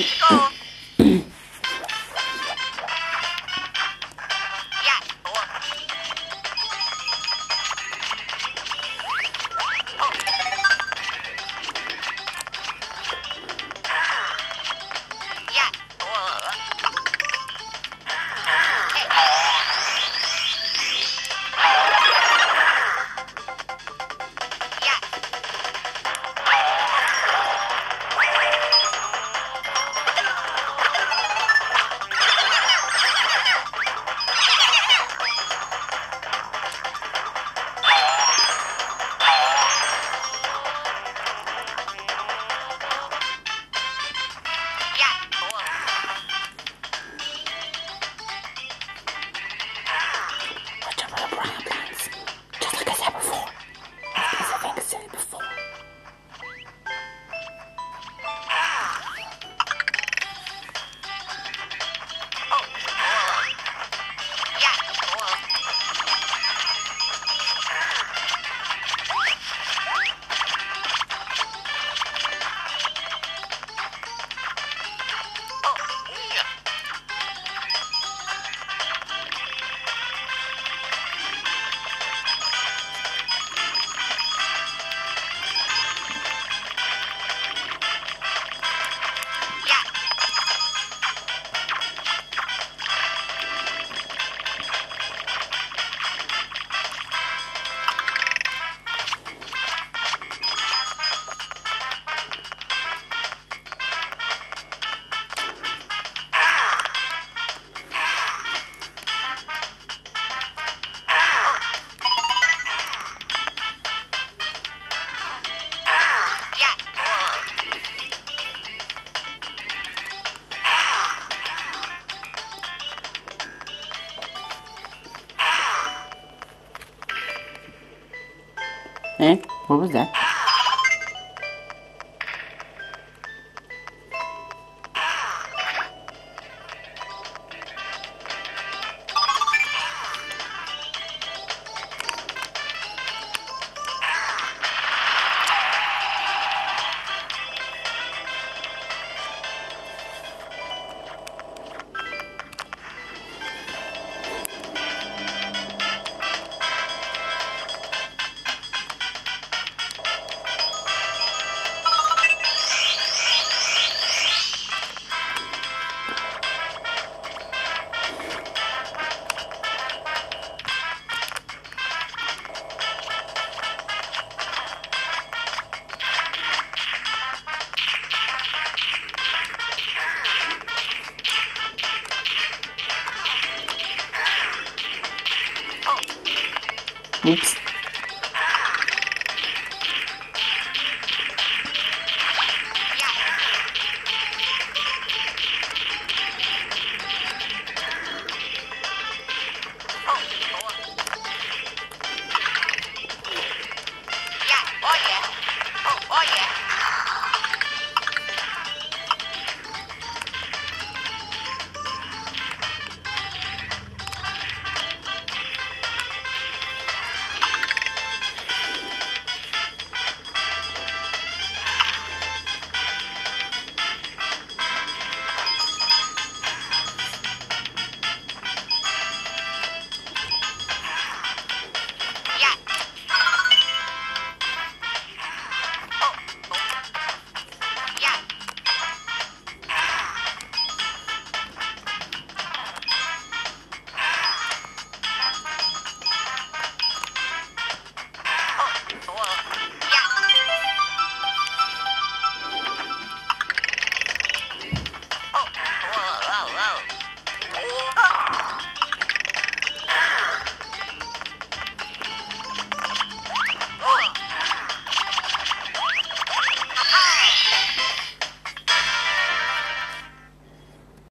Go. Hey, what was that? Oops.